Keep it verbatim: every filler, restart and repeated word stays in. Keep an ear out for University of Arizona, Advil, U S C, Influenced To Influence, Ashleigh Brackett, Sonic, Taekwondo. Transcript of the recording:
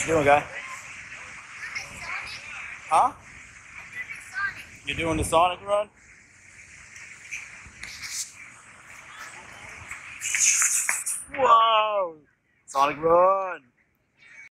What you doing, guy? Huh? You're doing the Sonic run? Whoa! Sonic run!